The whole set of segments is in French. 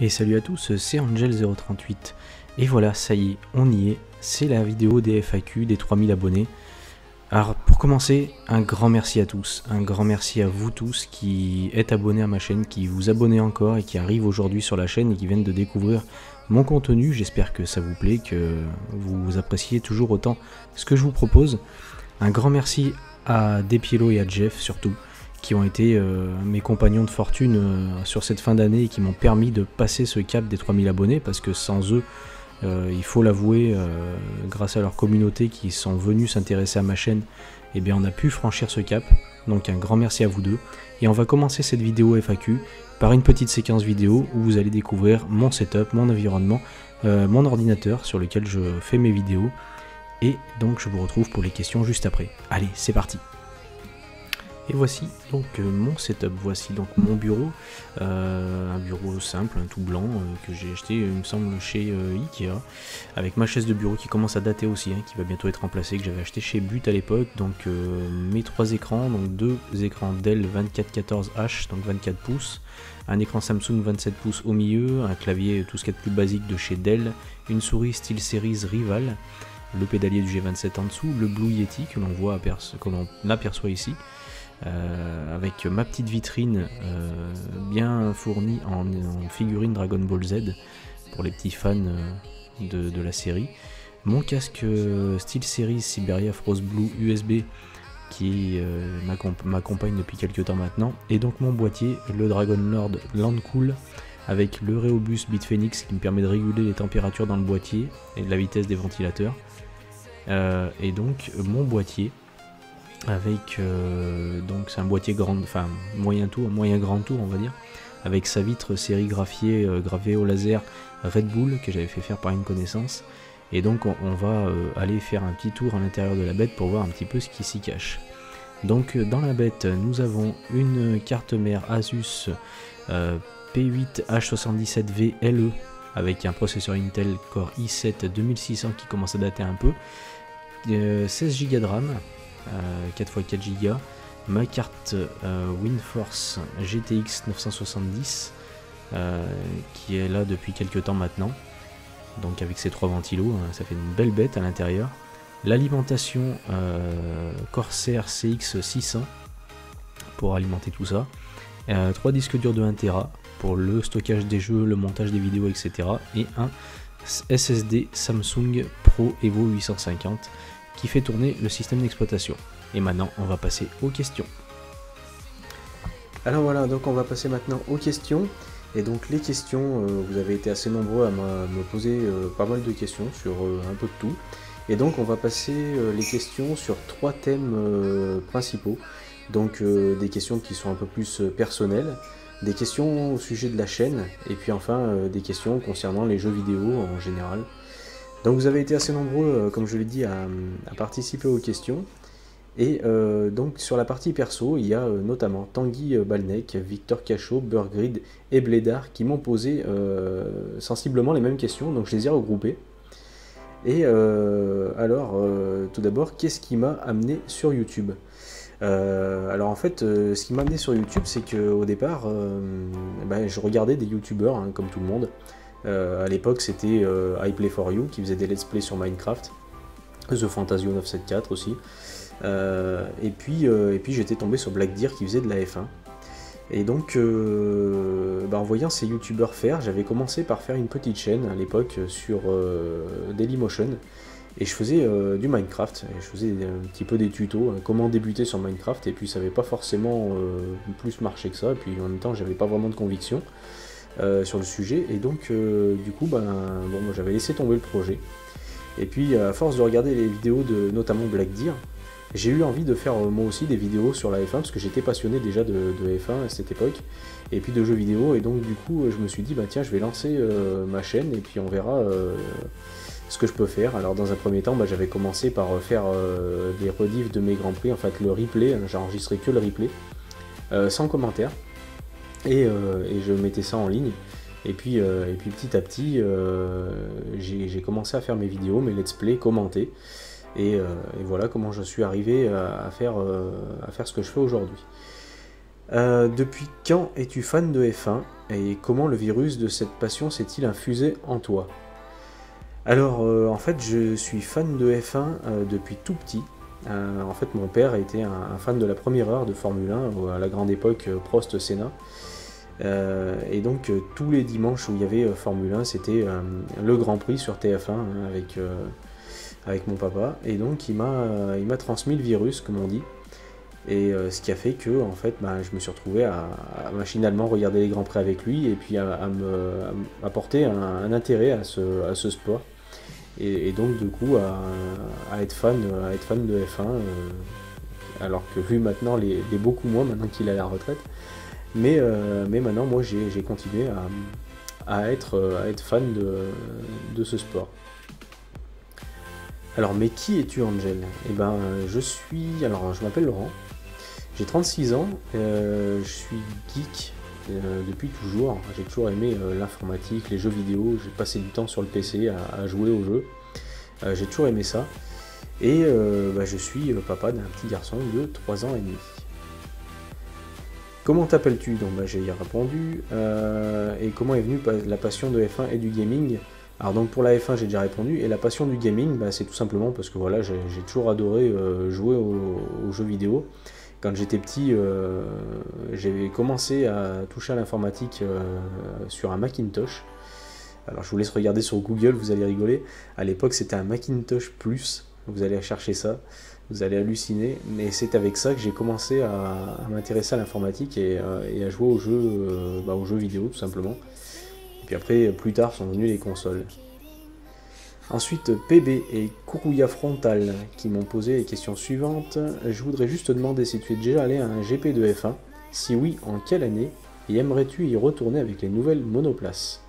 Et salut à tous, c'est Angel038. Et voilà, ça y est, on y est. C'est la vidéo des FAQ des 3000 abonnés. Alors pour commencer, un grand merci à tous. Un grand merci à vous tous qui êtes abonnés à ma chaîne, qui vous abonnez encore et qui arrivent aujourd'hui sur la chaîne et qui viennent de découvrir mon contenu. J'espère que ça vous plaît, que vous appréciez toujours autant ce que je vous propose. Un grand merci à Depielo et à Jeff surtout, qui ont été mes compagnons de fortune sur cette fin d'année et qui m'ont permis de passer ce cap des 3000 abonnés, parce que sans eux, il faut l'avouer, grâce à leur communauté qui sont venus s'intéresser à ma chaîne, eh bien on a pu franchir ce cap. Donc un grand merci à vous deux. Et on va commencer cette vidéo FAQ par une petite séquence vidéo où vous allez découvrir mon setup, mon environnement, mon ordinateur sur lequel je fais mes vidéos. Et donc je vous retrouve pour les questions juste après. Allez, c'est parti! Et voici donc mon setup, voici donc mon bureau, un bureau simple, tout blanc, que j'ai acheté il me semble chez IKEA, avec ma chaise de bureau qui commence à dater aussi, hein, qui va bientôt être remplacée, que j'avais acheté chez But à l'époque. Donc mes trois écrans, donc deux écrans Dell 2414H, donc 24 pouces, un écran Samsung 27 pouces au milieu, un clavier tout ce qu'il y a de plus basique de chez Dell, une souris SteelSeries Rival, le pédalier du G27 en dessous, le Blue Yeti que l'on voit, que l'on aperçoit ici, avec ma petite vitrine bien fournie en figurines Dragon Ball Z pour les petits fans de la série, mon casque SteelSeries Siberia Frost Blue USB qui m'accompagne depuis quelques temps maintenant, et donc mon boîtier, le Dragon Lord Land Cool avec le Reobus Bit Phoenix qui me permet de réguler les températures dans le boîtier et de la vitesse des ventilateurs, et donc mon boîtier avec donc c'est un boîtier grand, enfin moyen tour, moyen grand tour on va dire, avec sa vitre sérigraphiée gravée au laser Red Bull que j'avais fait faire par une connaissance, et donc on va aller faire un petit tour à l'intérieur de la bête pour voir un petit peu ce qui s'y cache. Donc dans la bête nous avons une carte mère Asus P8H77VLE avec un processeur Intel Core i7 2600 qui commence à dater un peu, 16 Go de RAM, 4 x 4 Go, ma carte Windforce GTX 970 qui est là depuis quelques temps maintenant, donc avec ses 3 ventilos, hein, ça fait une belle bête à l'intérieur, l'alimentation Corsair CX 600 pour alimenter tout ça, 3 disques durs de 1 TB pour le stockage des jeux, le montage des vidéos, etc., et un SSD Samsung Pro EVO 850 qui fait tourner le système d'exploitation. Et maintenant on va passer aux questions. Alors voilà, donc on va passer maintenant aux questions. Et donc les questions, vous avez été assez nombreux à me poser pas mal de questions sur un peu de tout. Et donc on va passer les questions sur 3 thèmes principaux. Donc des questions qui sont un peu plus personnelles, des questions au sujet de la chaîne, et puis enfin des questions concernant les jeux vidéo en général. Donc vous avez été assez nombreux, comme je l'ai dit, à participer aux questions. Et donc sur la partie perso, il y a notamment Tanguy Balnek, Victor Cachot, Burgred et Blédard qui m'ont posé sensiblement les mêmes questions, donc je les ai regroupées. Et alors, tout d'abord, qu'est-ce qui m'a amené sur YouTube ? Alors en fait, ce qui m'a amené sur YouTube, c'est qu'au départ, je regardais des youtubeurs, hein, comme tout le monde. À l'époque c'était iPlay4You qui faisait des let's play sur Minecraft, The Fantasio 974 aussi, et puis j'étais tombé sur Black Deer qui faisait de la F1, et donc en voyant ces youtubeurs faire, j'avais commencé par faire une petite chaîne à l'époque sur Dailymotion, et je faisais du Minecraft, et je faisais un petit peu des tutos, hein, comment débuter sur Minecraft, et puis ça n'avait pas forcément plus marché que ça, et puis en même temps j'avais pas vraiment de conviction sur le sujet, et donc du coup moi j'avais laissé tomber le projet, et puis à force de regarder les vidéos de notamment Black Deer, j'ai eu envie de faire moi aussi des vidéos sur la F1 parce que j'étais passionné déjà de F1 à cette époque, et puis de jeux vidéo, et donc du coup je me suis dit bah tiens, je vais lancer ma chaîne et puis on verra ce que je peux faire. Alors dans un premier temps j'avais commencé par faire des rediffs de mes grands prix, en fait le replay, hein, j'ai enregistré que le replay sans commentaire. Et je mettais ça en ligne, et puis petit à petit j'ai commencé à faire mes vidéos, mes let's play commentés, et voilà comment je suis arrivé à faire ce que je fais aujourd'hui. Depuis quand es-tu fan de F1 ? et comment le virus de cette passion s'est-il infusé en toi? Alors en fait je suis fan de F1 depuis tout petit. En fait mon père était un fan de la première heure de Formule 1 à la grande époque Prost-Senna. Et donc tous les dimanches où il y avait Formule 1, c'était le Grand Prix sur TF1 hein, avec mon papa, et donc il m'a transmis le virus comme on dit, et ce qui a fait que en fait je me suis retrouvé à machinalement regarder les Grands Prix avec lui, et puis à porter un intérêt à ce sport, et donc du coup à être fan de F1, alors que vu maintenant les beaucoup moins maintenant qu'il est à la retraite. Mais maintenant, moi, j'ai continué à être fan de ce sport. Alors, mais qui es-tu, Angel? Eh ben, je m'appelle Laurent, j'ai 36 ans, je suis geek depuis toujours. J'ai toujours aimé l'informatique, les jeux vidéo, j'ai passé du temps sur le PC à jouer aux jeux. J'ai toujours aimé ça. Et je suis papa d'un petit garçon de 3 ans et demi. Comment t'appelles-tu? Donc j'ai répondu. Et comment est venue la passion de F1 et du gaming? Alors donc pour la F1 j'ai déjà répondu, et la passion du gaming c'est tout simplement parce que voilà, j'ai toujours adoré jouer aux jeux vidéo. Quand j'étais petit j'avais commencé à toucher à l'informatique sur un Macintosh. Alors je vous laisse regarder sur Google, vous allez rigoler. À l'époque c'était un Macintosh Plus, vous allez chercher ça. Vous allez halluciner, mais c'est avec ça que j'ai commencé à m'intéresser à l'informatique et à jouer aux jeux vidéo tout simplement. Et puis après, plus tard, sont venues les consoles. Ensuite, PB et Kuruya Frontal qui m'ont posé les questions suivantes. Je voudrais juste te demander si tu es déjà allé à un GP de F1. Si oui, en quelle année? Et aimerais-tu y retourner avec les nouvelles monoplaces?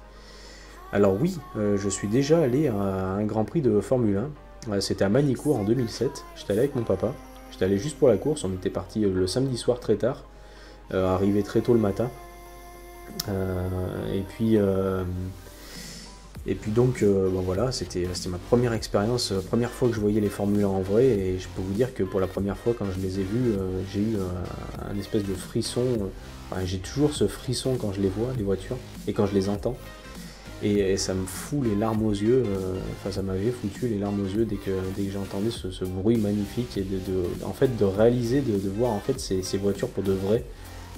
Alors oui, je suis déjà allé à un Grand Prix de Formule 1. C'était à Manicourt en 2007, j'étais allé avec mon papa, j'étais allé juste pour la course, on était parti le samedi soir très tard, arrivé très tôt le matin, et puis c'était ma première expérience, première fois que je voyais les Formules 1 en vrai, et je peux vous dire que pour la première fois quand je les ai vus, j'ai eu un espèce de frisson, j'ai toujours ce frisson quand je les vois, les voitures, et quand je les entends. Et ça me fout les larmes aux yeux, ça m'avait foutu les larmes aux yeux dès que j'entendais ce bruit magnifique, et de réaliser, de voir en fait ces voitures pour de vrai,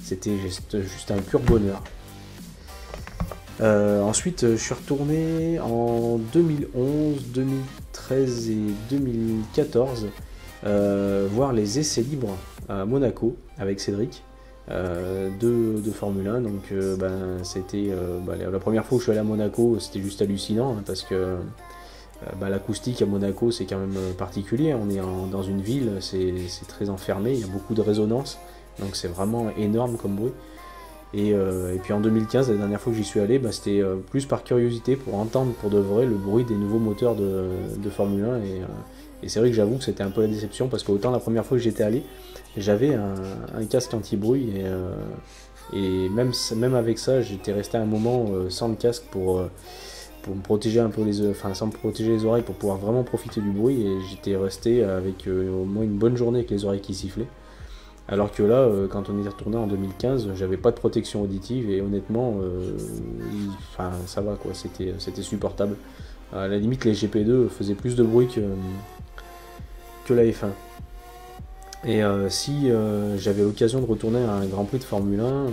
c'était juste un pur bonheur. Ensuite je suis retourné en 2011, 2013 et 2014 voir les essais libres à Monaco avec Cédric. De Formule 1, donc c'était la première fois que je suis allé à Monaco, c'était juste hallucinant hein, parce que l'acoustique à Monaco c'est quand même particulier, on est dans une ville, c'est très enfermé, il y a beaucoup de résonance, donc c'est vraiment énorme comme bruit. Et puis en 2015, la dernière fois que j'y suis allé, c'était plus par curiosité pour entendre pour de vrai le bruit des nouveaux moteurs de Formule 1, et c'est vrai que j'avoue que c'était un peu la déception parce que autant la première fois que j'étais allé, j'avais un casque anti-bruit, et même avec ça, j'étais resté un moment sans le casque pour me protéger un peu les oreilles pour pouvoir vraiment profiter du bruit, et j'étais resté avec au moins une bonne journée avec les oreilles qui sifflaient. Alors que là, quand on est retourné en 2015, j'avais pas de protection auditive, et honnêtement, ça va quoi, c'était supportable. À la limite, les GP2 faisaient plus de bruit que la F1. Et si j'avais l'occasion de retourner à un Grand Prix de Formule 1,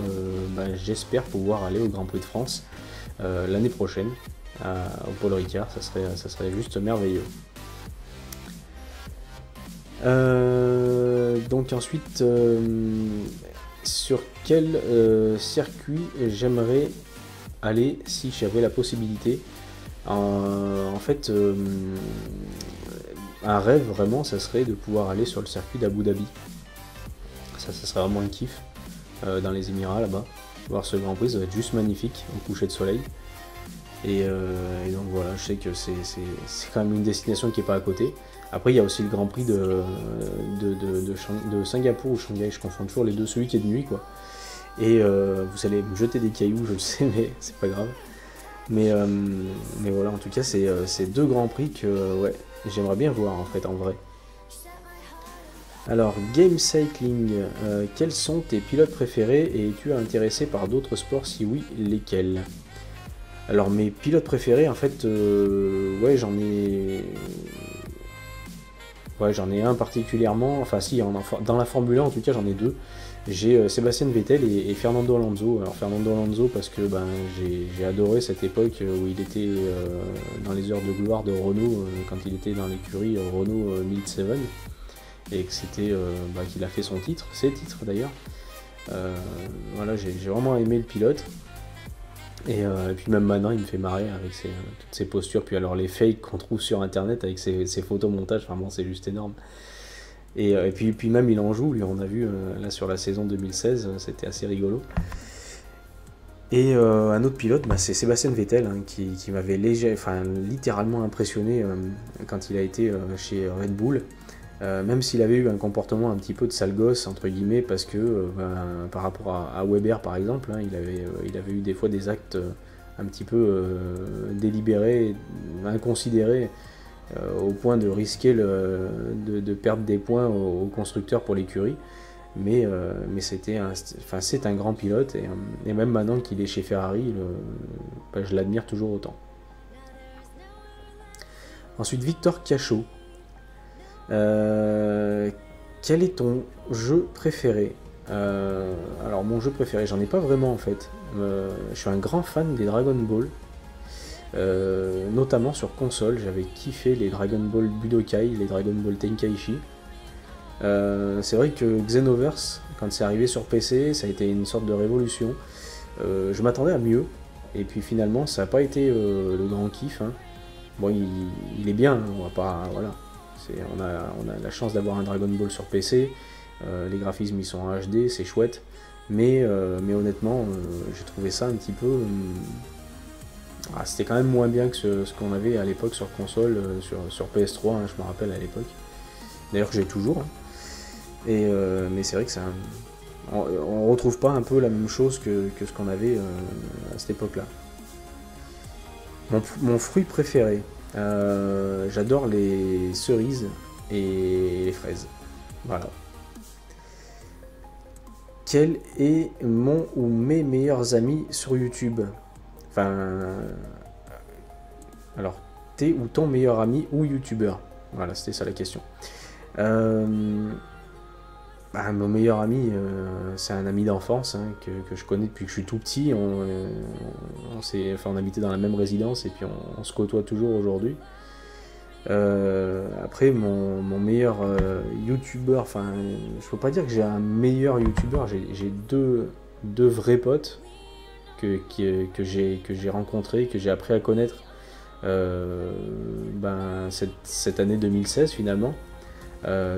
j'espère pouvoir aller au Grand Prix de France l'année prochaine, au Paul Ricard, ça serait juste merveilleux. Donc ensuite, sur quel circuit j'aimerais aller si j'avais la possibilité? Un rêve vraiment, ça serait de pouvoir aller sur le circuit d'Abu Dhabi. Ça serait vraiment un kiff, dans les Émirats là-bas. Voir ce Grand Prix, ça va être juste magnifique au coucher de soleil. Et donc voilà, je sais que c'est quand même une destination qui n'est pas à côté. Après, il y a aussi le Grand Prix de Singapour ou Shanghai, je confonds toujours les deux, celui qui est de nuit, quoi. Et vous allez me jeter des cailloux, je le sais, mais c'est pas grave. Mais voilà, en tout cas, c'est deux Grands Prix que j'aimerais bien voir en fait, en vrai. Alors, Game Cycling, quels sont tes pilotes préférés et es-tu intéressé par d'autres sports, si oui, lesquels? Alors, mes pilotes préférés, en fait, ouais, j'en ai... Ouais, j'en ai un particulièrement, enfin si, dans la Formule 1 en tout cas, j'en ai deux. J'ai Sébastien Vettel et Fernando Alonso. Alors Fernando Alonso parce que ben, j'ai adoré cette époque où il était dans les heures de gloire de Renault, quand il était dans l'écurie Renault 1007, et que c'était bah, qu'il a fait son titre, ses titres d'ailleurs. Voilà, j'ai vraiment aimé le pilote. Et puis même maintenant il me fait marrer avec toutes ses postures, puis alors les fakes qu'on trouve sur internet avec ses photomontages, vraiment c'est juste énorme. Et puis même il en joue, lui, on a vu là sur la saison 2016, c'était assez rigolo. Et un autre pilote, bah, c'est Sébastien Vettel, hein, qui m'avait littéralement impressionné quand il a été chez Red Bull. Même s'il avait eu un comportement un petit peu de sale gosse entre guillemets, parce que par rapport à Weber par exemple, hein, il avait eu des fois des actes un petit peu délibérés, inconsidérés, au point de risquer de perdre des points aux constructeurs pour l'écurie, mais c'est un grand pilote, et même maintenant qu'il est chez Ferrari, je l'admire toujours autant. Ensuite, Victor Cachot. Quel est ton jeu préféré? Alors mon jeu préféré, j'en ai pas vraiment en fait. Je suis un grand fan des Dragon Ball, notamment sur console. J'avais kiffé les Dragon Ball Budokai, les Dragon Ball Tenkaichi. C'est vrai que Xenoverse, quand c'est arrivé sur PC, ça a été une sorte de révolution. Je m'attendais à mieux, et puis finalement ça n'a pas été le grand kiff, hein. Bon, il est bien, hein, on va pas... Voilà. On a la chance d'avoir un Dragon Ball sur PC, les graphismes ils sont en HD, c'est chouette, mais honnêtement j'ai trouvé ça un petit peu... c'était quand même moins bien que ce qu'on avait à l'époque sur console, sur PS3, hein, je me rappelle à l'époque, d'ailleurs que j'ai toujours, hein. Mais c'est vrai que ça... on retrouve pas un peu la même chose que ce qu'on avait à cette époque là. Mon fruit préféré, j'adore les cerises et les fraises. Voilà. Quel est mon ou mes meilleurs amis sur YouTube? Alors, t'es ou ton meilleur ami ou youtubeur? Voilà, c'était ça la question. Mon meilleur ami, c'est un ami d'enfance, hein, que je connais depuis que je suis tout petit. On habitait dans la même résidence, et puis on se côtoie toujours aujourd'hui. Après, mon meilleur youtubeur, je peux pas dire que j'ai un meilleur youtubeur, j'ai deux vrais potes que j'ai rencontrés, que j'ai appris à connaître cette année 2016 finalement,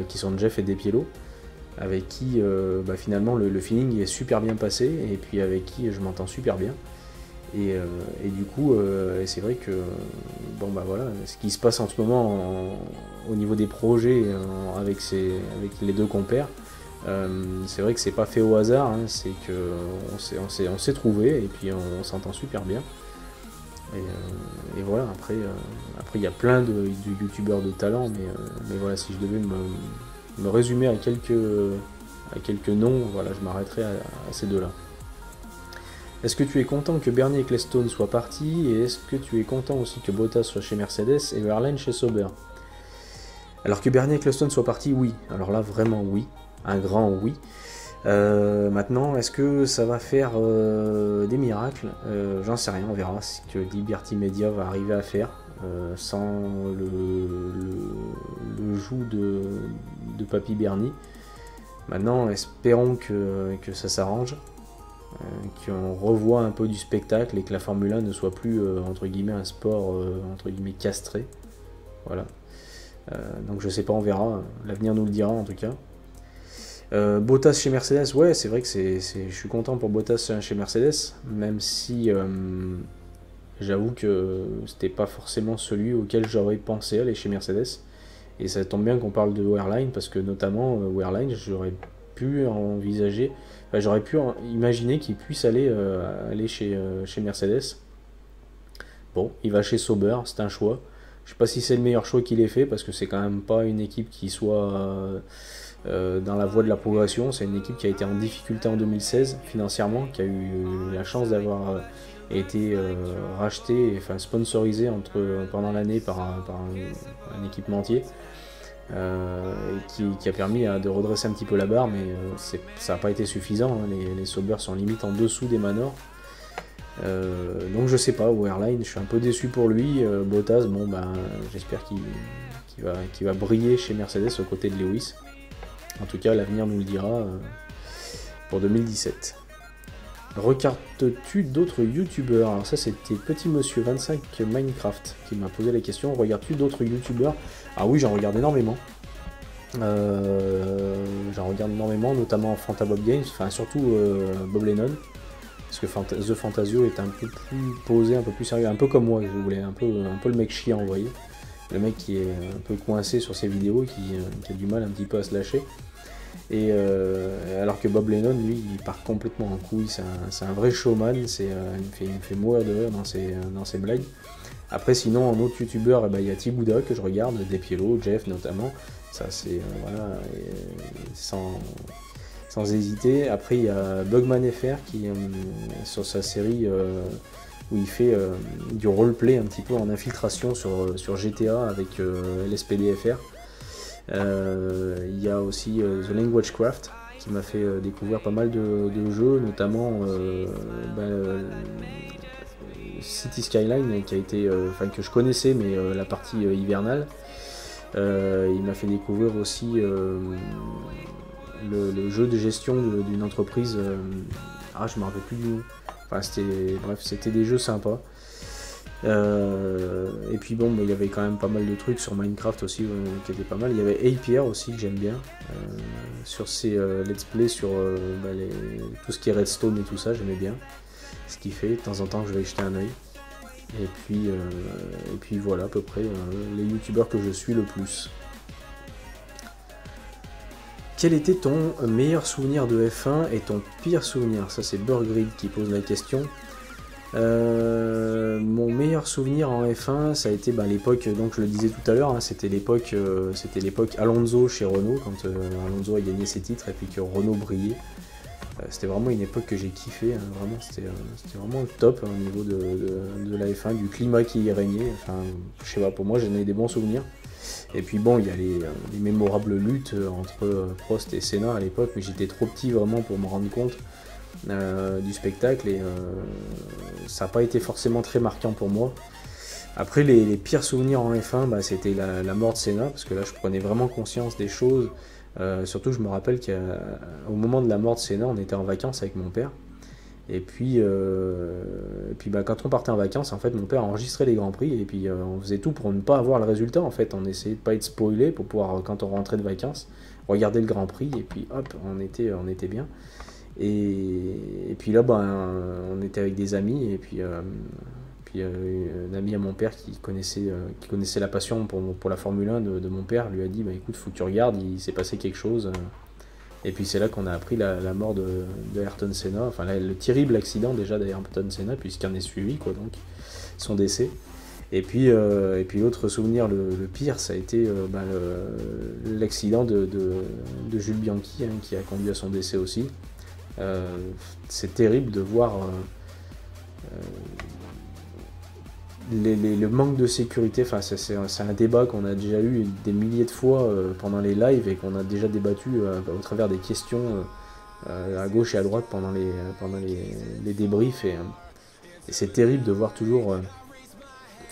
qui sont Jeff et Depielo, avec qui finalement le feeling est super bien passé, et puis avec qui je m'entends super bien, et du coup c'est vrai que voilà, ce qui se passe en ce moment au niveau des projets avec les deux compères, c'est vrai que c'est pas fait au hasard, hein, c'est que on s'est trouvé, et puis on s'entend super bien, et voilà. Après il y a plein de youtubeurs de talent, mais voilà, si je devais me résumer à quelques noms, voilà, je m'arrêterai à ces deux-là. Est-ce que tu es content que Bernie Ecclestone soit parti, et est-ce que tu es content aussi que Bottas soit chez Mercedes et Verlaine chez Sauber? Alors, que Bernie Ecclestone soit parti, oui. Alors là, vraiment oui. Un grand oui. Maintenant, est-ce que ça va faire des miracles? J'en sais rien, on verra ce que Liberty Media va arriver à faire. Sans le joug de Papy Bernie. Maintenant, espérons que ça s'arrange, qu'on revoie un peu du spectacle, et que la Formule 1 ne soit plus entre guillemets un sport entre guillemets castré. Voilà. Donc je sais pas, on verra. L'avenir nous le dira en tout cas. Bottas chez Mercedes, ouais, c'est vrai que je suis content pour Bottas chez Mercedes, même si j'avoue que c'était pas forcément celui auquel j'aurais pensé aller chez Mercedes. Et ça tombe bien qu'on parle de Wehrlein, parce que notamment Wehrlein, j'aurais pu envisager, j'aurais pu imaginer qu'il puisse aller chez Mercedes. Bon, il va chez Sauber, c'est un choix. Je sais pas si c'est le meilleur choix qu'il ait fait, parce que c'est quand même pas une équipe qui soit dans la voie de la progression. C'est une équipe qui a été en difficulté en 2016 financièrement, qui a eu la chance d'avoir été rachetée, enfin sponsorisée pendant l'année par un équipementier, qui a permis de redresser un petit peu la barre, mais ça n'a pas été suffisant, hein. Les Sauber sont limite en dessous des Manor. Donc je sais pas, au Airline, je suis un peu déçu pour lui. Bottas, bon ben j'espère qu'il va briller chez Mercedes aux côtés de Lewis. En tout cas, l'avenir nous le dira pour 2017. Regardes-tu d'autres youtubeurs? Alors ça, c'était Petit Monsieur 25 Minecraft qui m'a posé la question. Regardes-tu d'autres youtubeurs? Ah oui, j'en regarde énormément. Notamment Fantabob Games, enfin surtout Bob Lennon. Parce que The Fantasio est un peu plus posé, un peu plus sérieux, un peu comme moi, si vous voulez, un peu le mec chiant, vous voyez. Le mec qui est un peu coincé sur ses vidéos, qui a du mal un petit peu à se lâcher. Et alors que Bob Lennon, lui, il part complètement en couille, c'est un vrai showman, il me fait mourir de rire dans ses blagues. Après, sinon, en autre youtubeur, il y a Thibouda que je regarde, Depielo, Jeff notamment, ça c'est, voilà, sans hésiter. Après, il y a Bugman FR qui, sur sa série où il fait du roleplay un petit peu en infiltration sur GTA avec LSPDFR. Il y a aussi The Language Craft qui m'a fait découvrir pas mal de jeux, notamment City Skyline qui a été, que je connaissais, mais la partie hivernale. Il m'a fait découvrir aussi le jeu de gestion d'une entreprise, je me rappelle plus du nom, bref c'était des jeux sympas. Et puis bon, il y avait quand même pas mal de trucs sur Minecraft aussi qui étaient pas mal. Il y avait APR aussi que j'aime bien, sur ses let's play sur tout ce qui est redstone et tout ça, j'aimais bien ce qu'il fait, de temps en temps je vais y jeter un oeil. Et puis voilà à peu près les youtubeurs que je suis le plus. Quel était ton meilleur souvenir de F1 et ton pire souvenir? Ça c'est Burgred qui pose la question. Mon meilleur souvenir en F1, ça a été l'époque, donc je le disais tout à l'heure, hein, c'était l'époque Alonso chez Renault, quand Alonso a gagné ses titres et puis que Renault brillait. C'était vraiment une époque que j'ai kiffé, hein, vraiment c'était vraiment le top, hein, au niveau de la F1, du climat qui y régnait. Enfin, je sais pas, pour moi j'en ai des bons souvenirs. Et puis bon, il y a les mémorables luttes entre Prost et Senna à l'époque, mais j'étais trop petit vraiment pour me rendre compte du spectacle, et ça n'a pas été forcément très marquant pour moi. Après, les pires souvenirs en F1, c'était la mort de Senna, parce que là je prenais vraiment conscience des choses. Surtout je me rappelle qu'au moment de la mort de Senna, on était en vacances avec mon père. Et puis quand on partait en vacances, en fait, mon père enregistrait les Grands Prix, et puis on faisait tout pour ne pas avoir le résultat, en fait. On essayait de ne pas être spoilé pour pouvoir, quand on rentrait de vacances, regarder le Grand Prix, et puis hop, on était bien. Et puis là, on était avec des amis, et puis, un ami à mon père qui connaissait la passion pour la Formule 1 de mon père lui a dit, écoute, faut que tu regardes, il s'est passé quelque chose. Et puis c'est là qu'on a appris la mort de Ayrton Senna, enfin le terrible accident déjà d'Ayrton Senna, puisqu'il en est suivi, quoi, donc son décès. Et puis l'autre souvenir, le pire, ça a été l'accident de Jules Bianchi, hein, qui a conduit à son décès aussi. C'est terrible de voir le manque de sécurité. Enfin, c'est un débat qu'on a déjà eu des milliers de fois pendant les lives, et qu'on a déjà débattu au travers des questions à gauche et à droite pendant les débriefs, et c'est terrible de voir toujours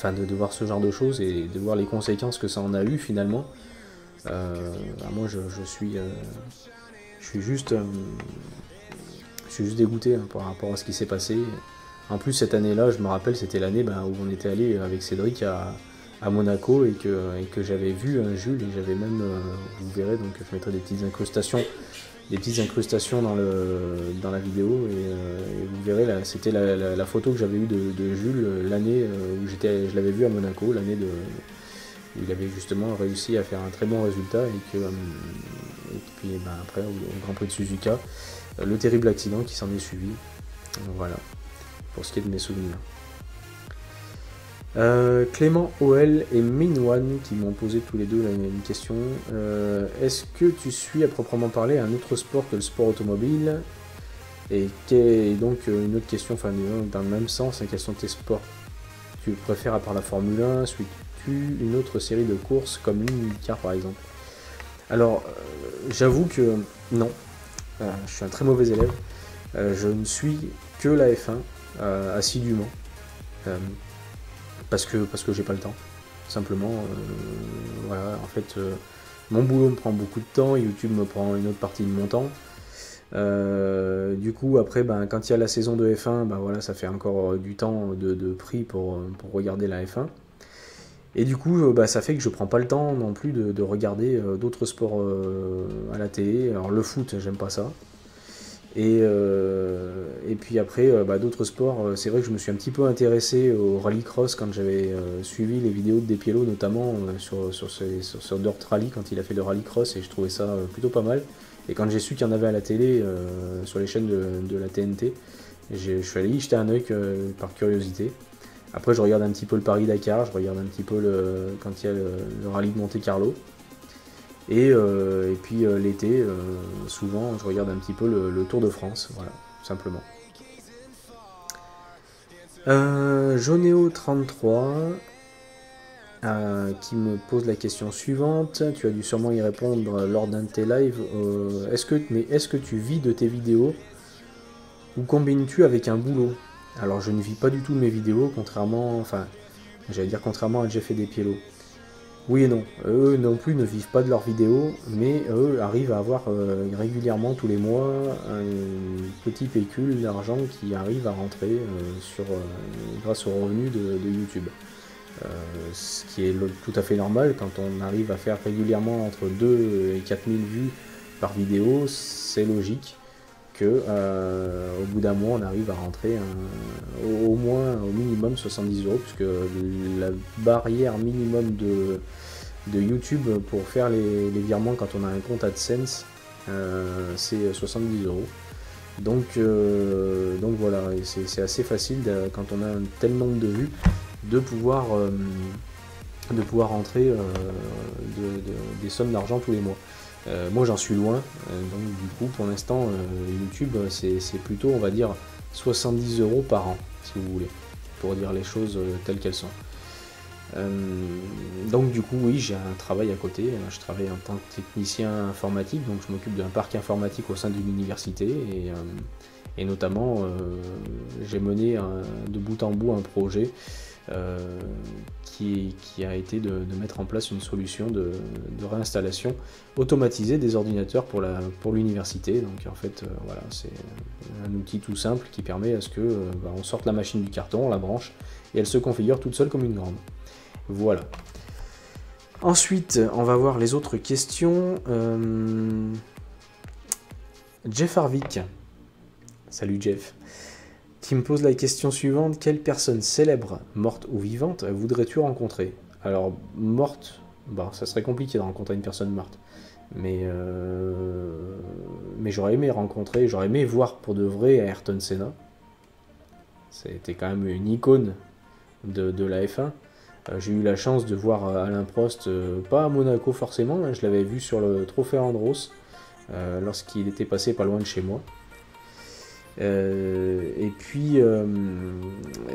de voir ce genre de choses, et de voir les conséquences que ça en a eu finalement. Moi je suis juste dégoûté, hein, par rapport à ce qui s'est passé. En plus, cette année-là, je me rappelle, c'était l'année où on était allé avec Cédric à Monaco, et que j'avais vu Jules, et j'avais même, vous verrez, donc je mettrai des petites incrustations dans la vidéo, et vous verrez, c'était la photo que j'avais eue de Jules l'année où je l'avais vu à Monaco, l'année où il avait justement réussi à faire un très bon résultat, et puis après au Grand Prix de Suzuka, le terrible accident qui s'en est suivi. Voilà. Pour ce qui est de mes souvenirs. Clément OL et Minwan qui m'ont posé tous les deux une question. Est-ce que tu suis à proprement parler un autre sport que le sport automobile? Et donc une autre question, enfin dans le même sens, hein, quels sont tes sports tu préfères à part la Formule 1? Suis-tu une autre série de courses comme l'IndyCar par exemple? Alors j'avoue que non, je suis un très mauvais élève, je ne suis que la F1 assidûment. Parce que j'ai pas le temps, simplement, voilà, en fait, mon boulot me prend beaucoup de temps, YouTube me prend une autre partie de mon temps, du coup, après, ben, quand il y a la saison de F1, ben, voilà, ça fait encore du temps de prix pour regarder la F1, et du coup, ben, ça fait que je prends pas le temps non plus de regarder d'autres sports à la télé. Alors le foot, j'aime pas ça. Et puis après, bah, d'autres sports, c'est vrai que je me suis un petit peu intéressé au rallycross quand j'avais suivi les vidéos de Depielo, notamment sur Dirt Rally, quand il a fait le rallycross, et je trouvais ça plutôt pas mal. Et quand j'ai su qu'il y en avait à la télé, sur les chaînes de la TNT, je suis allé y jeter un œil par curiosité. Après, je regarde un petit peu le Paris-Dakar, je regarde un petit peu quand il y a le rallye de Monte-Carlo. Et puis l'été, souvent, je regarde un petit peu le Tour de France, voilà, simplement. Joneo33, qui me pose la question suivante, tu as dû sûrement y répondre lors d'un de tes lives, est-ce que tu vis de tes vidéos ou combines-tu avec un boulot? Alors je ne vis pas du tout de mes vidéos, contrairement, enfin, j'allais dire contrairement à Jeff et Depielo. Oui et non, eux non plus ne vivent pas de leurs vidéos, mais eux arrivent à avoir régulièrement tous les mois un petit pécule d'argent qui arrive à rentrer grâce aux revenus de YouTube. Ce qui est tout à fait normal, quand on arrive à faire régulièrement entre 2 et 4000 vues par vidéo, c'est logique que au bout d'un mois on arrive à rentrer au minimum 70 €, puisque la barrière minimum de YouTube pour faire les virements quand on a un compte AdSense, c'est 70 €. Donc voilà, c'est assez facile quand on a un tel nombre de vues de pouvoir rentrer des sommes d'argent tous les mois. Moi j'en suis loin, donc du coup pour l'instant YouTube c'est plutôt, on va dire, 70 € par an, si vous voulez, pour dire les choses telles qu'elles sont. Donc du coup oui, j'ai un travail à côté, je travaille en tant que technicien informatique, donc je m'occupe d'un parc informatique au sein d'une université, et notamment j'ai mené de bout en bout un projet qui a été de mettre en place une solution de réinstallation automatisée des ordinateurs pour l'université. Donc en fait voilà, c'est un outil tout simple qui permet à ce que on sorte la machine du carton, on la branche et elle se configure toute seule comme une grande. Voilà. Ensuite on va voir les autres questions. Jeff Harvick, salut Jeff, qui me pose la question suivante, quelle personne célèbre, morte ou vivante, voudrais-tu rencontrer? Alors, morte, bah, ça serait compliqué de rencontrer une personne morte, mais j'aurais aimé voir pour de vrai Ayrton Senna, c'était quand même une icône de la F1, j'ai eu la chance de voir Alain Prost, pas à Monaco forcément, hein, je l'avais vu sur le Trophée Andros, lorsqu'il était passé pas loin de chez moi. Et puis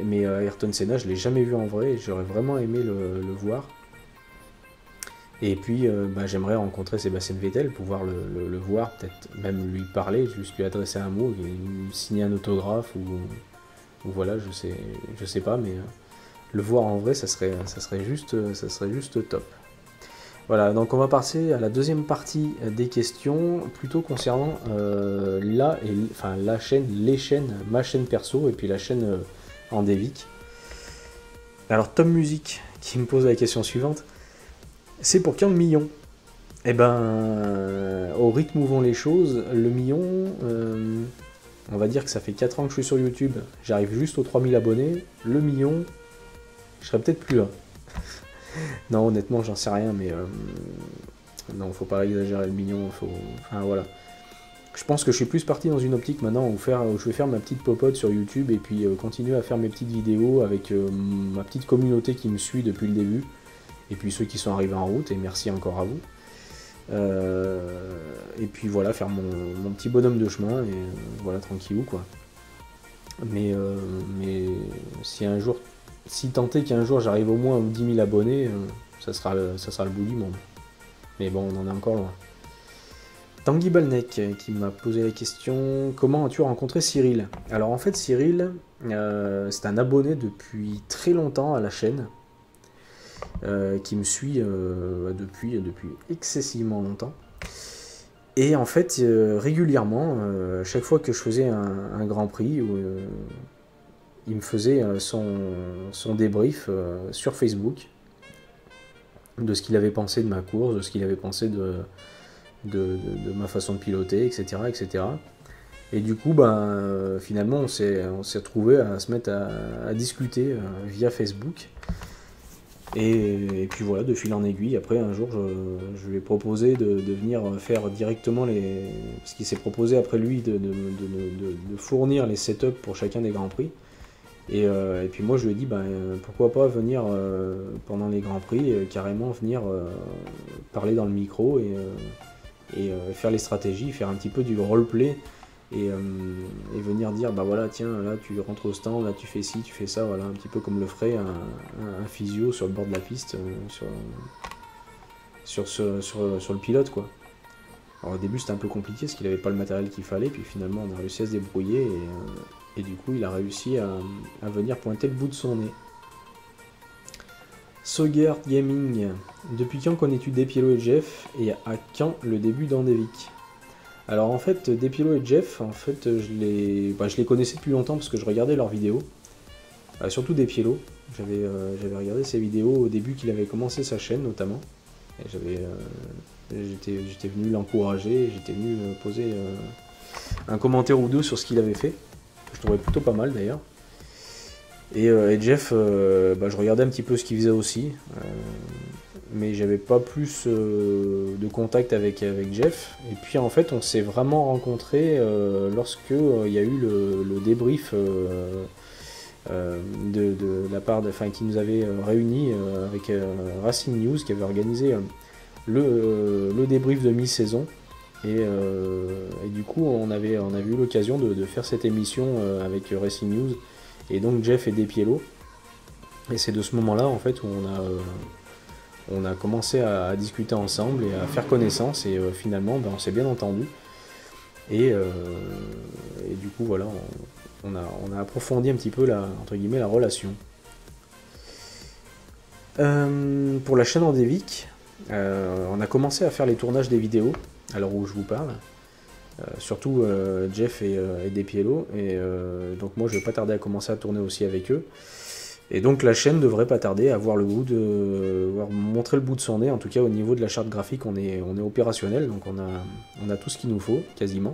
mais Ayrton Senna je l'ai jamais vu en vrai, j'aurais vraiment aimé le voir. Et puis bah, j'aimerais rencontrer Sébastien Vettel, pouvoir le voir, peut-être même lui parler, juste lui adresser un mot, lui signer un autographe ou voilà, je sais pas, mais le voir en vrai ça serait juste top. Voilà, donc on va passer à la deuxième partie des questions, plutôt concernant ma chaîne perso et puis la chaîne Andévic. Alors Tom Music qui me pose la question suivante, c'est pour quand le million? Eh ben, au rythme où vont les choses, le million, on va dire que ça fait 4 ans que je suis sur YouTube, j'arrive juste aux 3000 abonnés, le million, je serais peut-être plus là. Non, honnêtement, j'en sais rien, mais non, faut pas exagérer le million, faut... Enfin, voilà. Je pense que je suis plus parti dans une optique maintenant où, je vais faire ma petite popote sur YouTube et puis continuer à faire mes petites vidéos avec ma petite communauté qui me suit depuis le début. Et puis ceux qui sont arrivés en route, et merci encore à vous. Et puis voilà, faire mon petit bonhomme de chemin, et voilà, tranquillou quoi. Mais si un jour, si tant est qu'un jour j'arrive au moins aux 10 000 abonnés, ça sera le bout du monde. Mais bon, on en est encore loin. Tanguy Balnek qui m'a posé la question, comment as-tu rencontré Cyril? Alors en fait Cyril, c'est un abonné depuis très longtemps à la chaîne, qui me suit depuis excessivement longtemps. Et en fait régulièrement, chaque fois que je faisais un Grand Prix, il me faisait son débrief sur Facebook de ce qu'il avait pensé de ma course, de ce qu'il avait pensé de ma façon de piloter, etc. etc. Et du coup, ben, finalement, on s'est retrouvés à se mettre à discuter via Facebook. Et puis voilà, de fil en aiguille, après un jour, je lui ai proposé de venir faire directement les... Parce qu'il s'est proposé après lui de fournir les setups pour chacun des Grands Prix. Et puis moi, je lui ai dit, ben, pourquoi pas venir pendant les Grands Prix, carrément venir parler dans le micro et faire les stratégies, faire un petit peu du roleplay et venir dire bah voilà tiens là tu rentres au stand, là tu fais ci, tu fais ça, voilà un petit peu comme le ferait un physio sur le bord de la piste sur le pilote quoi. Alors au début c'était un peu compliqué parce qu'il n'avait pas le matériel qu'il fallait, puis finalement on a réussi à se débrouiller et du coup il a réussi à venir pointer le bout de son nez. Sogert Gaming, depuis quand connais-tu Depielo et Jeff et à quand le début d'Andevic? Alors en fait, Depielo et Jeff, en fait, je les connaissais depuis longtemps parce que je regardais leurs vidéos, surtout Depielo. J'avais regardé ses vidéos au début qu'il avait commencé sa chaîne notamment, et j'étais venu l'encourager, j'étais venu poser un commentaire ou deux sur ce qu'il avait fait, que je trouvais plutôt pas mal d'ailleurs. Et Jeff, je regardais un petit peu ce qu'il faisait aussi, mais j'avais pas plus de contact avec Jeff. Et puis en fait, on s'est vraiment rencontrés lorsque il y a eu le débrief de la part, qui nous avait réunis avec Racing News, qui avait organisé le débrief de mi-saison. Et du coup, on avait eu l'occasion de faire cette émission avec Racing News. Et donc Jeff et Depielo, et c'est de ce moment-là en fait où on a commencé à discuter ensemble et à faire connaissance, et finalement on s'est bien entendu, et du coup voilà, on a approfondi un petit peu entre guillemets la relation. Pour la chaîne Andevic, on a commencé à faire les tournages des vidéos à l'heure où je vous parle. Surtout Jeff et Depielo, et donc moi je vais pas tarder à commencer à tourner aussi avec eux, et donc la chaîne devrait pas tarder à voir montrer le bout de son nez. En tout cas au niveau de la charte graphique, on est opérationnel, donc on a tout ce qu'il nous faut quasiment,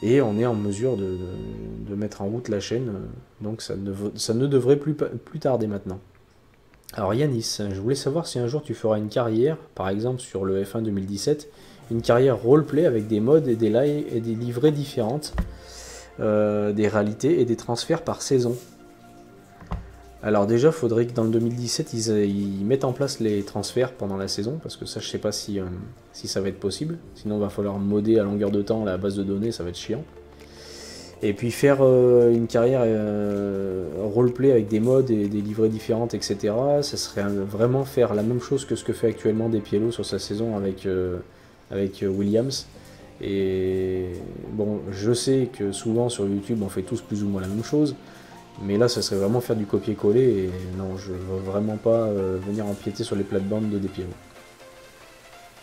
et on est en mesure de mettre en route la chaîne, donc ça ne devrait plus tarder maintenant. Alors Yanis, je voulais savoir si un jour tu feras une carrière, par exemple sur le F1 2017, une carrière roleplay avec des modes et des lives et des livrées différentes, des réalités et des transferts par saison. Alors déjà, il faudrait que dans le 2017, ils mettent en place les transferts pendant la saison, parce que ça, je sais pas si ça va être possible. Sinon, il va falloir modder à longueur de temps la base de données, ça va être chiant. Et puis faire une carrière roleplay avec des modes et des livrées différentes, etc. Ça serait vraiment faire la même chose que ce que fait actuellement Depielo sur sa saison avec Williams. Et bon, je sais que souvent sur YouTube on fait tous plus ou moins la même chose, mais là ça serait vraiment faire du copier-coller, et non, je veux vraiment pas venir empiéter sur les plates-bandes de Depielo.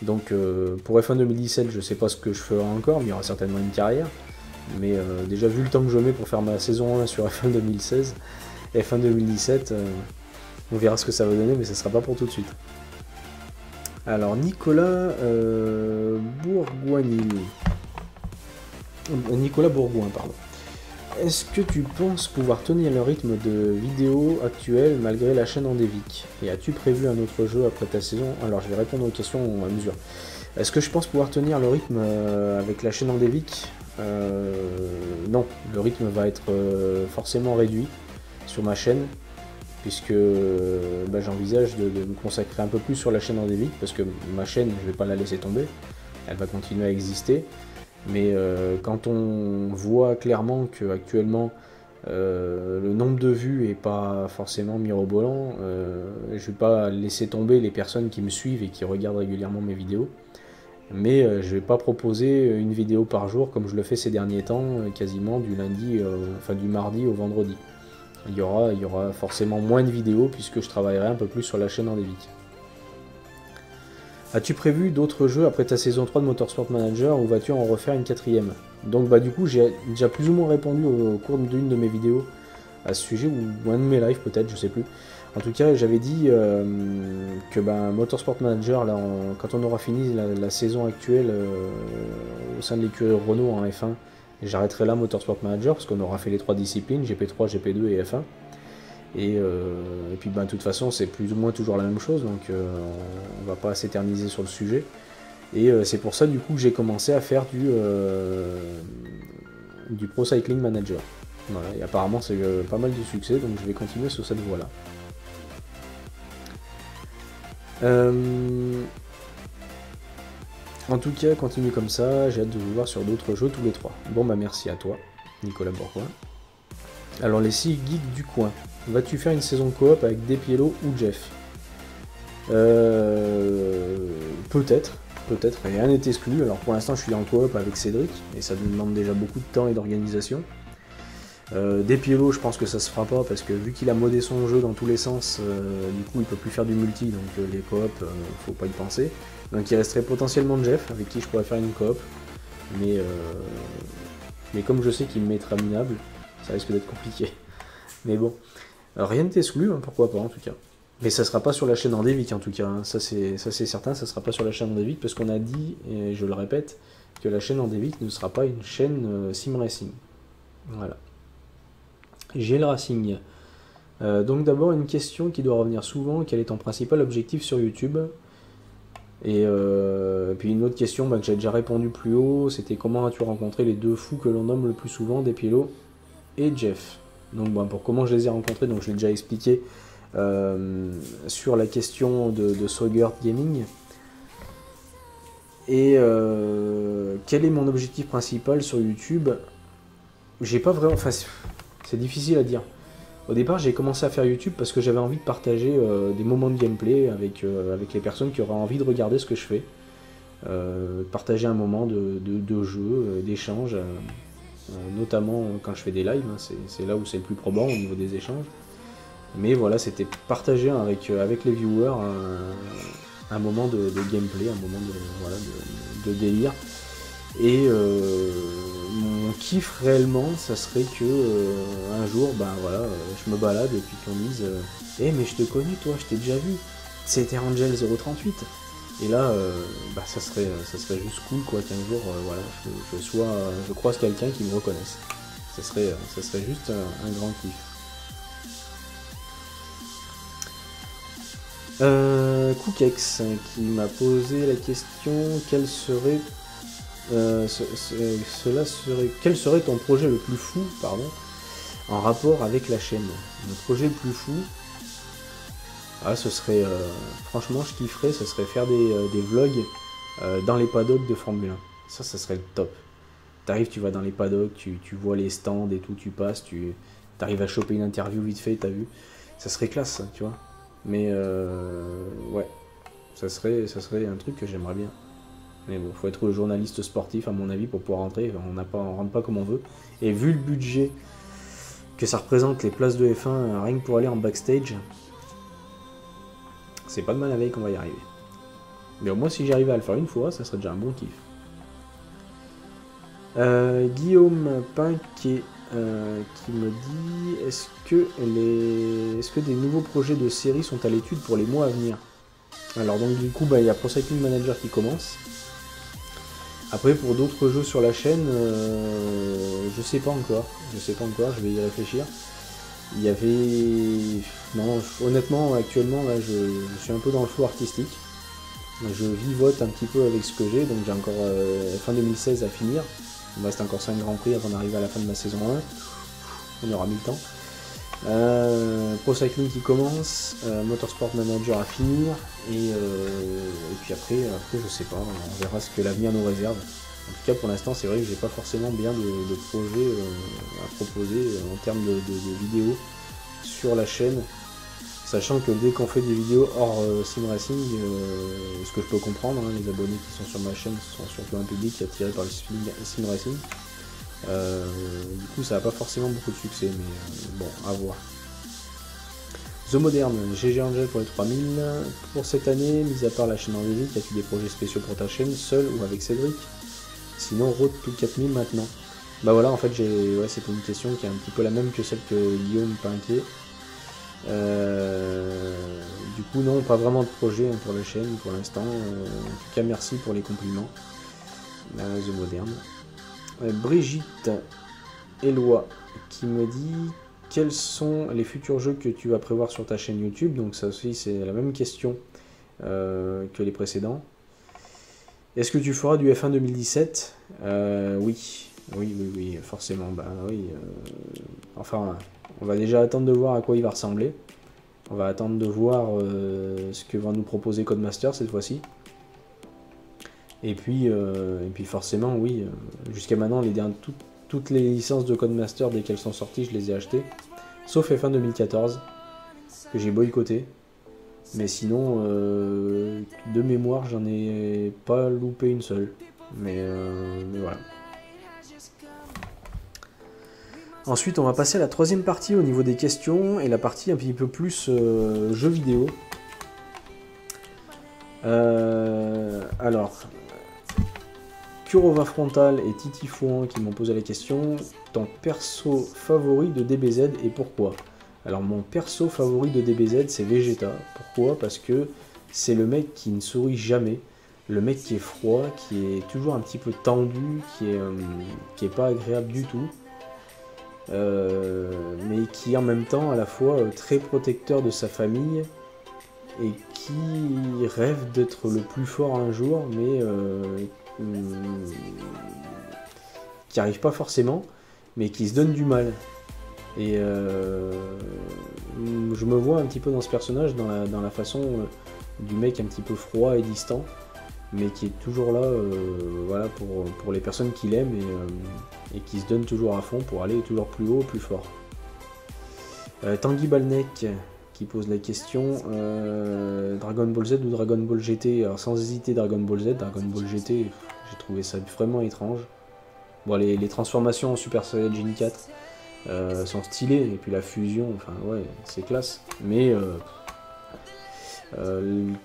Donc pour F1 2017, je sais pas ce que je ferai encore, mais il y aura certainement une carrière, mais déjà vu le temps que je mets pour faire ma saison 1 sur F1 2016, F1 2017, on verra ce que ça va donner, mais ça sera pas pour tout de suite. Alors Nicolas Bourgoin, est-ce que tu penses pouvoir tenir le rythme de vidéo actuel malgré la chaîne Andevic? Et as-tu prévu un autre jeu après ta saison? Alors je vais répondre aux questions à mesure. Est-ce que je pense pouvoir tenir le rythme avec la chaîne Endevic? Non, le rythme va être forcément réduit sur ma chaîne, puisque bah, j'envisage de me consacrer un peu plus sur la chaîne Endevic, parce que ma chaîne, je ne vais pas la laisser tomber, elle va continuer à exister. Mais quand on voit clairement qu'actuellement le nombre de vues n'est pas forcément mirobolant, je ne vais pas laisser tomber les personnes qui me suivent et qui regardent régulièrement mes vidéos, mais je ne vais pas proposer une vidéo par jour comme je le fais ces derniers temps, quasiment du lundi, enfin du mardi au vendredi. Il y aura forcément moins de vidéos puisque je travaillerai un peu plus sur la chaîne Endevic. As-tu prévu d'autres jeux après ta saison 3 de Motorsport Manager ou vas-tu en refaire une quatrième? Donc bah du coup j'ai déjà plus ou moins répondu au cours d'une de mes vidéos à ce sujet, ou un de mes lives peut-être, je sais plus. En tout cas j'avais dit que bah, Motorsport Manager, là, quand on aura fini la saison actuelle au sein de l'écurie Renault en F1, j'arrêterai là Motorsport Manager parce qu'on aura fait les trois disciplines, GP3, GP2 et F1. Et puis ben, de toute façon c'est plus ou moins toujours la même chose, donc on va pas s'éterniser sur le sujet, et c'est pour ça du coup que j'ai commencé à faire du Pro Cycling Manager, voilà, et apparemment c'est pas mal de succès, donc je vais continuer sur cette voie là. En tout cas continue comme ça, j'ai hâte de vous voir sur d'autres jeux tous les trois. Bon bah merci à toi Nicolas Bourgoin. Alors les 6 geeks du coin, vas-tu faire une saison coop avec Depielo ou Jeff? Peut-être, peut-être, rien n'est exclu. Alors pour l'instant je suis en coop avec Cédric et ça nous demande déjà beaucoup de temps et d'organisation. Depielo je pense que ça se fera pas parce que vu qu'il a modé son jeu dans tous les sens, du coup il peut plus faire du multi, donc les coop faut pas y penser. Donc il resterait potentiellement Jeff avec qui je pourrais faire une coop, mais comme je sais qu'il m'est terminable, ça risque d'être compliqué. Mais bon, alors, rien n'est exclu, hein, pourquoi pas en tout cas. Mais ça sera pas sur la chaîne Endevic en tout cas, hein. Ça c'est certain, ça sera pas sur la chaîne Endevic parce qu'on a dit, et je le répète, que la chaîne Endevic ne sera pas une chaîne sim racing. Voilà. GL Racing. Donc d'abord une question qui doit revenir souvent, quel est ton principal objectif sur YouTube? Et puis une autre question bah, que j'ai déjà répondu plus haut, c'était comment as-tu rencontré les deux fous que l'on nomme le plus souvent, Depielo et Jeff? Donc bon, pour comment je les ai rencontrés, donc je l'ai déjà expliqué sur la question de Sogurt Gaming. Et quel est mon objectif principal sur YouTube? J'ai pas vraiment, enfin c'est difficile à dire. Au départ j'ai commencé à faire YouTube parce que j'avais envie de partager des moments de gameplay avec les personnes qui auraient envie de regarder ce que je fais, partager un moment de jeu, d'échange, notamment quand je fais des lives, hein, c'est là où c'est le plus probant au niveau des échanges. Mais voilà, c'était partager avec les viewers un moment de gameplay, un moment voilà, de délire. Et mon kiff réellement, ça serait que un jour, ben voilà, je me balade et puis qu'on me dise « Eh mais je te connais toi, je t'ai déjà vu, c'était Angel038 ». Et là, bah, ça serait juste cool quoi, qu'un jour, voilà, je croise quelqu'un qui me reconnaisse. Ça serait juste un grand kiff. Cookex qui m'a posé la question, quel serait ton projet le plus fou, pardon, en rapport avec la chaîne? Le projet le plus fou. Ah, ce serait, franchement, je kifferais, ce serait faire des vlogs dans les paddocks de Formule 1. Ça serait le top. T'arrives, tu vas dans les paddocks, tu vois les stands et tout, tu passes, tu arrives à choper une interview vite fait, t'as vu. Ça serait classe, ça, tu vois. Mais, ouais, ça serait un truc que j'aimerais bien. Mais bon, faut être journaliste sportif, à mon avis, pour pouvoir rentrer. On rentre pas comme on veut. Et vu le budget que ça représente, les places de F1, rien que pour aller en backstage... C'est pas de mal à veille qu'on va y arriver. Mais au moins, si j'arrivais à le faire une fois, ça serait déjà un bon kiff. Guillaume Pinquet qui me dit, est-ce que des nouveaux projets de série sont à l'étude pour les mois à venir? Alors donc du coup, bah, y a Pro Cycling Manager qui commence. Après, pour d'autres jeux sur la chaîne, je sais pas encore, je vais y réfléchir. Il y avait... Non, honnêtement, actuellement, là, je suis un peu dans le flou artistique. Je vivote un petit peu avec ce que j'ai, donc j'ai encore fin 2016 à finir. Il me reste encore 5 Grands Prix avant d'arriver à la fin de ma saison 1. On aura mis le temps. Pro Cycling qui commence, Motorsport Manager à finir, et puis après je sais pas, on verra ce que l'avenir nous réserve. En tout cas pour l'instant c'est vrai que j'ai pas forcément bien de projet à proposer en termes de vidéos sur la chaîne, sachant que dès qu'on fait des vidéos hors sim racing, ce que je peux comprendre, hein, les abonnés qui sont sur ma chaîne sont surtout un public attiré par le sim racing. Du coup ça n'a pas forcément beaucoup de succès, mais bon, à voir. The Modern, GG Angel pour les 3000. Pour cette année, mis à part la chaîne en musique, as-tu des projets spéciaux pour ta chaîne, seul ou avec Cédric? Sinon, route plus 4000 maintenant. Bah voilà, en fait, ouais, c'est une question qui est un petit peu la même que celle que Guillaume Pinquet. Du coup, non, pas vraiment de projet hein, pour la chaîne pour l'instant. En tout cas, merci pour les compliments. The Modern. Brigitte Eloi qui me dit quels sont les futurs jeux que tu vas prévoir sur ta chaîne YouTube. Donc ça aussi c'est la même question que les précédents. Est-ce que tu feras du F1 2017 ? Oui, forcément. Bah, oui, enfin, on va déjà attendre de voir à quoi il va ressembler. On va attendre de voir ce que va nous proposer Codemaster cette fois-ci. Et puis forcément, oui, jusqu'à maintenant, toutes les licences de Codemaster, dès qu'elles sont sorties, je les ai achetées. Sauf F1 2014, que j'ai boycotté. Mais sinon, de mémoire, j'en ai pas loupé une seule. Mais voilà. Ensuite, on va passer à la troisième partie au niveau des questions, et la partie un petit peu plus jeux vidéo. Alors... Kurova Frontal et Titi Fouan qui m'ont posé la question, ton perso favori de DBZ et pourquoi? Alors mon perso favori de DBZ c'est Vegeta. Pourquoi? Parce que c'est le mec qui ne sourit jamais, le mec qui est froid, qui est toujours un petit peu tendu, qui est pas agréable du tout, mais qui est en même temps à la fois très protecteur de sa famille et qui rêve d'être le plus fort un jour, mais qui arrive pas forcément, mais qui se donne du mal. Et je me vois un petit peu dans ce personnage, dans la façon du mec un petit peu froid et distant, mais qui est toujours là voilà, pour les personnes qu'il aime, et qui se donne toujours à fond pour aller toujours plus haut, plus fort. Tanguy Balnek qui pose la question, Dragon Ball Z ou Dragon Ball GT? Alors sans hésiter Dragon Ball Z, Dragon Ball GT, j'ai trouvé ça vraiment étrange. Bon, les transformations en Super Saiyajin 4 sont stylées, et puis la fusion, enfin ouais, c'est classe. Mais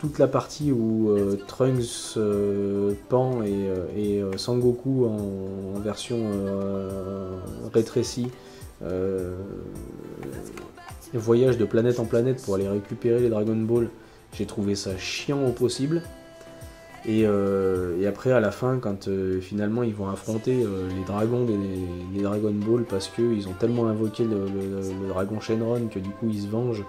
toute la partie où Trunks, Pan et Sangoku en version rétrécie, voyage de planète en planète pour aller récupérer les Dragon Ball, j'ai trouvé ça chiant au possible. Et après à la fin, quand finalement ils vont affronter les dragons des Dragon Ball, parce qu'ils ont tellement invoqué le dragon Shenron que du coup il se venge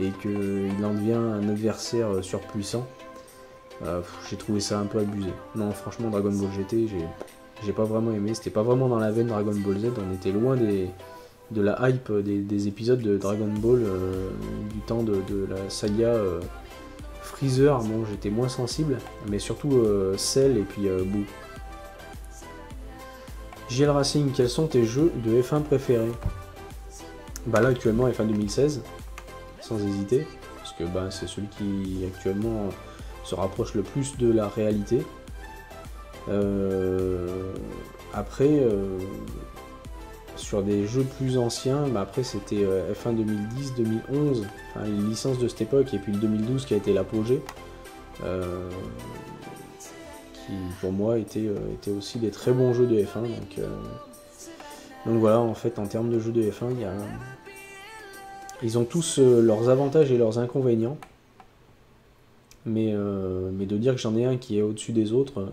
et qu'il en devient un adversaire surpuissant, j'ai trouvé ça un peu abusé. Non, franchement Dragon Ball GT, j'ai pas vraiment aimé, c'était pas vraiment dans la veine Dragon Ball Z, on était loin de la hype des épisodes de Dragon Ball du temps de la saga Freezer. Bon, j'étais moins sensible, mais surtout Cell et puis Boo. JL Racing, quels sont tes jeux de F1 préférés? Bah là actuellement F1 2016, sans hésiter, parce que bah, c'est celui qui actuellement se rapproche le plus de la réalité. Après... sur des jeux plus anciens, bah après c'était F1 2010, 2011, hein, les licences de cette époque, et puis le 2012 qui a été l'apogée, qui pour moi était aussi des très bons jeux de F1. Donc voilà, en fait en termes de jeux de F1, ils ont tous leurs avantages et leurs inconvénients, mais de dire que j'en ai un qui est au-dessus des autres,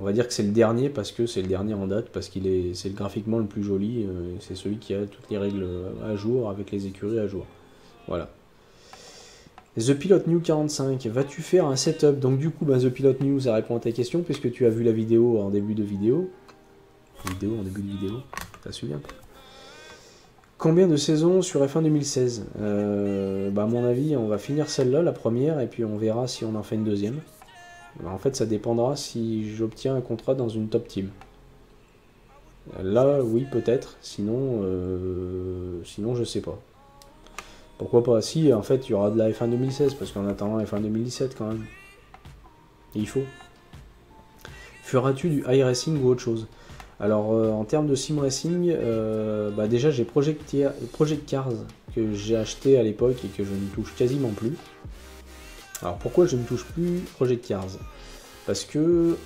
on va dire que c'est le dernier, parce que c'est le dernier en date, parce qu'il est graphiquement le plus joli, c'est celui qui a toutes les règles à jour, avec les écuries à jour. Voilà. The Pilot New 45, vas-tu faire un setup? Donc du coup, The Pilot New, ça répond à ta question, puisque tu as vu la vidéo en début de vidéo. Ça se souvient. Combien de saisons sur F1 2016? À mon avis, on va finir celle-là, la première, et puis on verra si on en fait une deuxième. En fait, ça dépendra si j'obtiens un contrat dans une top team. Là, oui, peut-être. Sinon, sinon, je sais pas. Pourquoi pas? Si, en fait, il y aura de la F1 2016, parce qu'on attend la F1 2017 quand même. Et il faut. Feras-tu du iRacing ou autre chose? Alors, en termes de sim racing, déjà, j'ai Project Cars que j'ai acheté à l'époque et que je ne touche quasiment plus. Alors, pourquoi je ne touche plus Project Cars? Parce que,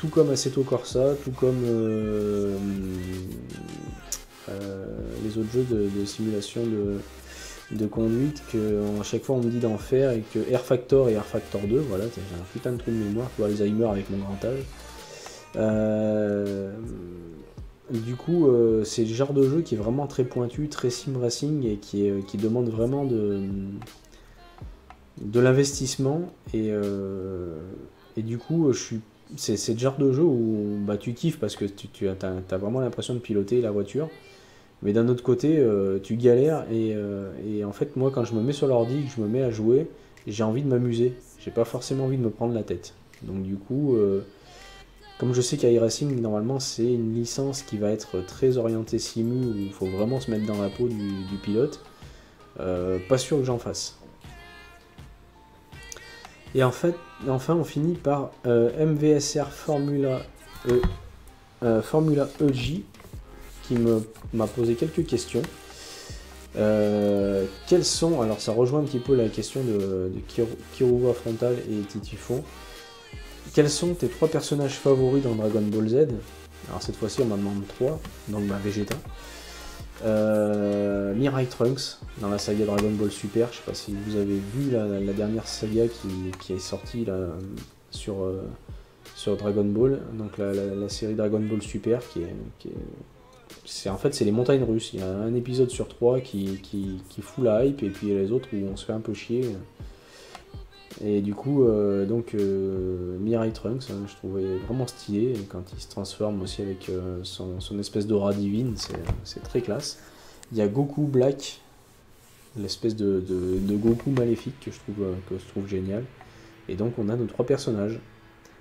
tout comme Assetto Corsa, tout comme les autres jeux de simulation de conduite, que à chaque fois on me dit d'en faire, et que Air Factor et Air Factor 2, voilà, j'ai un putain de trou de mémoire pour Alzheimer avec mon grand âge. Du coup, c'est le genre de jeu qui est vraiment très pointu, très sim racing, et qui demande vraiment de l'investissement, et du coup, c'est le genre de jeu où tu kiffes parce que tu as vraiment l'impression de piloter la voiture. Mais d'un autre côté, tu galères, et en fait, moi, quand je me mets sur l'ordi, que je me mets à jouer, j'ai envie de m'amuser. J'ai pas forcément envie de me prendre la tête. Donc du coup, comme je sais qu'iRacing, normalement, c'est une licence qui va être très orientée simu, où il faut vraiment se mettre dans la peau du pilote, pas sûr que j'en fasse. Et en fait, enfin, on finit par MVSR Formula EJ, qui m'a posé quelques questions. Quels sont, alors ça rejoint un petit peu la question de Kiruwa Frontal et Titifon. Quels sont tes trois personnages favoris dans Dragon Ball Z? Alors cette fois-ci, on m'en demande trois, donc Vegeta. Mirai Trunks dans la saga Dragon Ball Super, je sais pas si vous avez vu la dernière saga qui est sortie là, sur Dragon Ball, donc la série Dragon Ball Super en fait c'est les montagnes russes, il y a un épisode sur trois qui fout la hype, et puis les autres où on se fait un peu chier, et du coup Mirai Trunks, hein, je trouvais vraiment stylé, et quand il se transforme aussi avec son espèce d'aura divine, c'est très classe. Il y a Goku Black, l'espèce de Goku maléfique que je trouve génial, et donc on a nos trois personnages.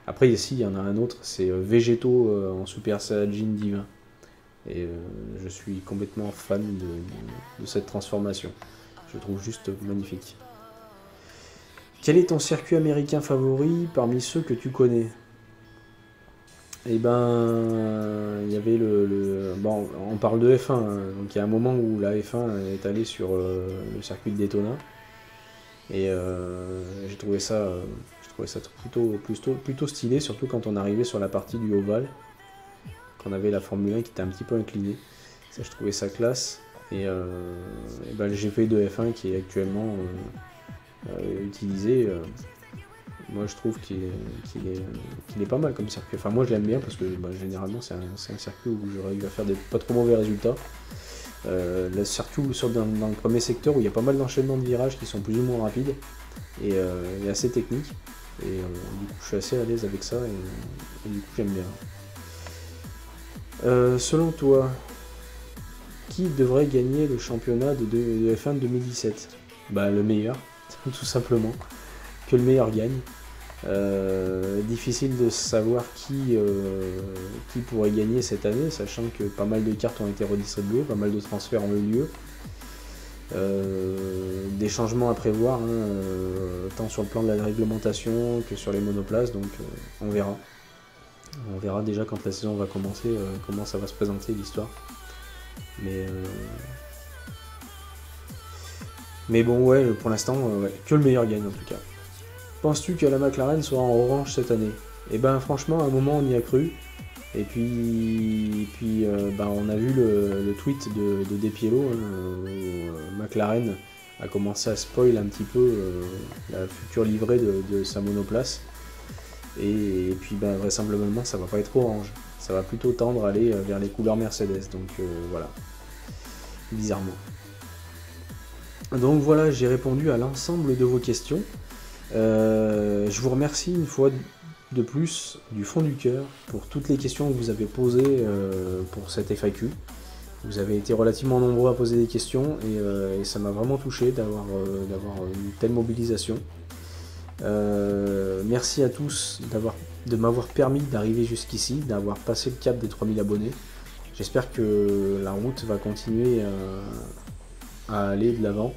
Après ici il y en a un autre, c'est Végéto en Super Saiyajin divin, et je suis complètement fan de cette transformation, je trouve juste magnifique. Quel est ton circuit américain favori parmi ceux que tu connais? Eh ben, il y avait bon, on parle de F1, hein, donc il y a un moment où la F1 est allée sur le circuit de Daytona, et j'ai trouvé ça, plutôt stylé, surtout quand on arrivait sur la partie du ovale, qu'on avait la Formule 1 qui était un petit peu inclinée. Ça, je trouvais ça classe. Et, le GP de F1 qui est actuellement utilisé, moi je trouve qu'il est pas mal comme circuit. Enfin moi je l'aime bien parce que généralement c'est un circuit où je réussis à faire des pas trop mauvais résultats, surtout dans le premier secteur où il y a pas mal d'enchaînements de virages qui sont plus ou moins rapides et assez techniques, et du coup je suis assez à l'aise avec ça, et du coup j'aime bien. Selon toi, qui devrait gagner le championnat de F1 2017? Le meilleur, tout simplement, que le meilleur gagne. Difficile de savoir qui pourrait gagner cette année, sachant que pas mal de cartes ont été redistribuées, pas mal de transferts ont eu lieu, des changements à prévoir, hein, tant sur le plan de la réglementation que sur les monoplaces, donc on verra. On verra déjà quand la saison va commencer, comment ça va se présenter l'histoire. Mais bon, ouais, pour l'instant, que le meilleur gagne en tout cas. Penses-tu que la McLaren sera en orange cette année? Eh ben franchement, à un moment, on y a cru. Et puis on a vu le tweet de Depielo, où McLaren a commencé à spoil un petit peu la future livrée de sa monoplace. Et puis vraisemblablement, ça va pas être orange. Ça va plutôt tendre à aller vers les couleurs Mercedes. Donc voilà, bizarrement. Donc voilà, j'ai répondu à l'ensemble de vos questions. Je vous remercie une fois de plus du fond du cœur pour toutes les questions que vous avez posées pour cette FAQ. Vous avez été relativement nombreux à poser des questions et ça m'a vraiment touché d'avoir une telle mobilisation. Merci à tous de m'avoir permis d'arriver jusqu'ici, d'avoir passé le cap des 3000 abonnés. J'espère que la route va continuer à aller de l'avant,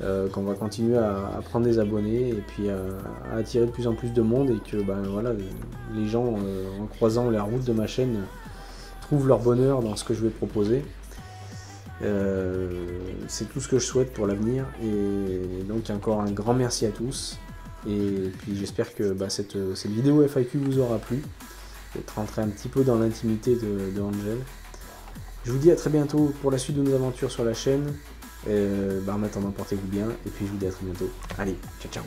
qu'on va continuer à prendre des abonnés et puis à attirer de plus en plus de monde et que ben, voilà, les gens en croisant la route de ma chaîne trouvent leur bonheur dans ce que je vais proposer. C'est tout ce que je souhaite pour l'avenir et donc encore un grand merci à tous. Et puis j'espère que bah, cette vidéo FAQ vous aura plu, d'être rentré un petit peu dans l'intimité de Angel. Je vous dis à très bientôt pour la suite de nos aventures sur la chaîne. En attendant, portez-vous bien et puis je vous dis à très bientôt. Allez, ciao ciao.